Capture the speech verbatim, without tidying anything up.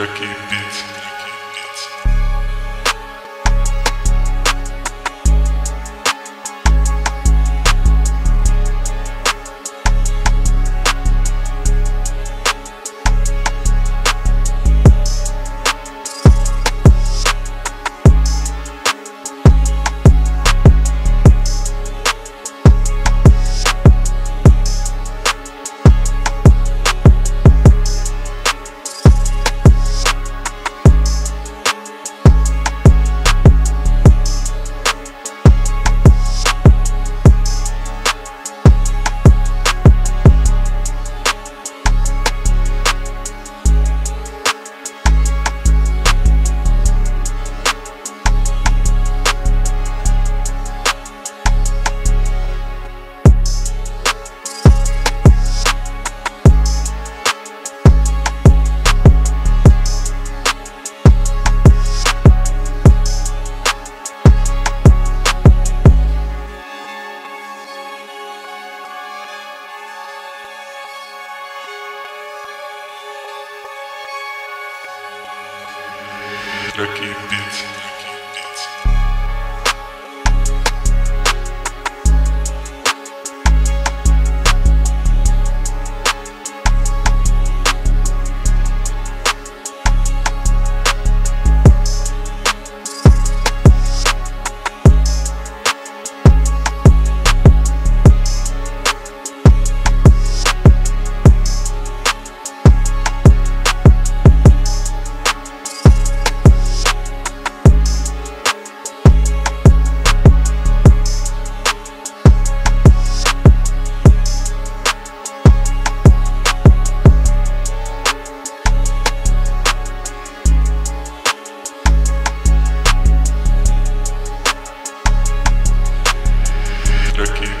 Lucky Beats. Lucky Beats. Lucky.